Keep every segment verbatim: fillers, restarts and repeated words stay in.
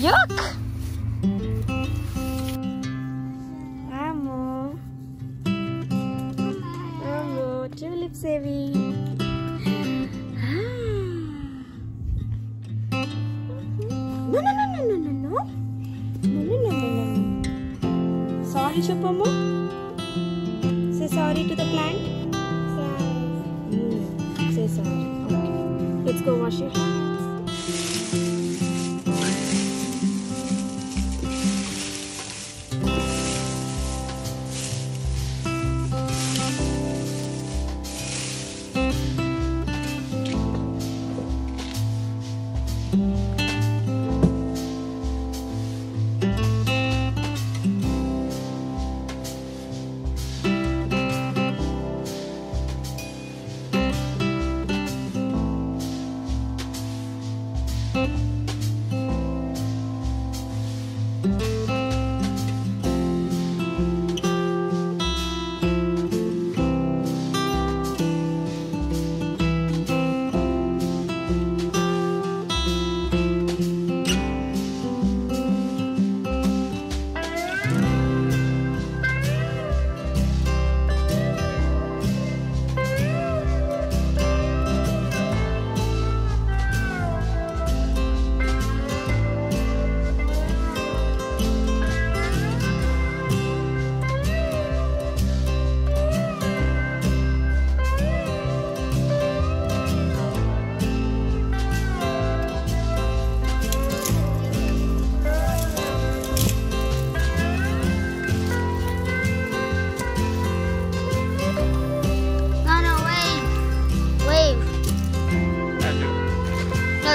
Yuck! Amo. Amo, tulip savvy. No, no, no, no, no, no, no. No, no, no, no, no. Sorry, Shupomo. Say sorry to the plant. Sorry. Say sorry. Okay. Let's go wash your hands.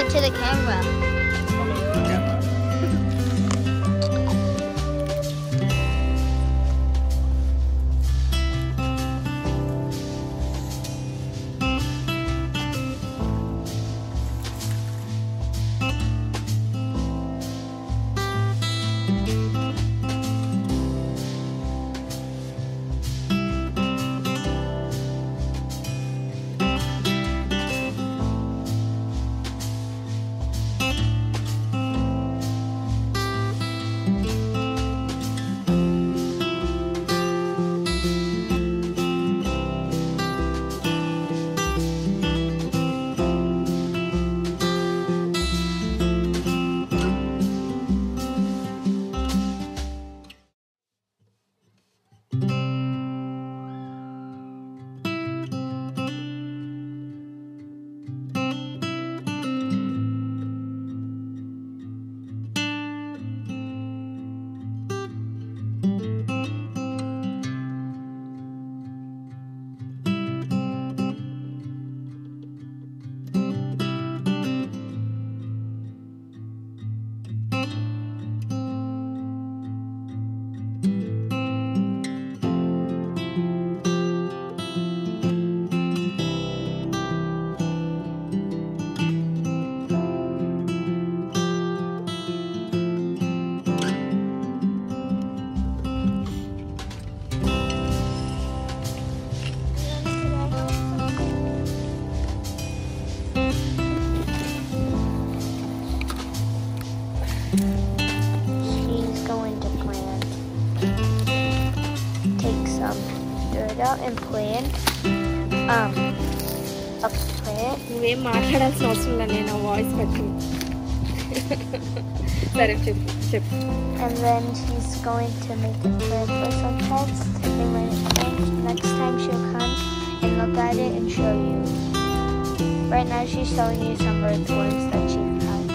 To the camera. Hello to the camera. And plant um a plant we maatadalsi avasram le na voice pattundi sare chip chip and then she's going to make a plant for some pets and when next time she'll come and look at it and show you. Right now she's showing you some earthworms that she found.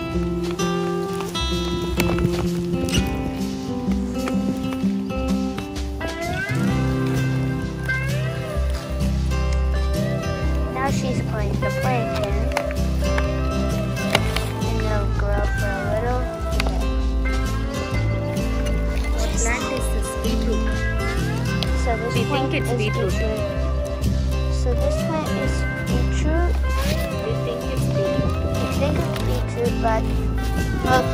She's putting the plant in, and it'll grow for a little bit. What plant is this? Beetroot. So this we think it's beetroot. beetroot. So this plant is beetroot. We think it's beetroot. We think it's beetroot, but look,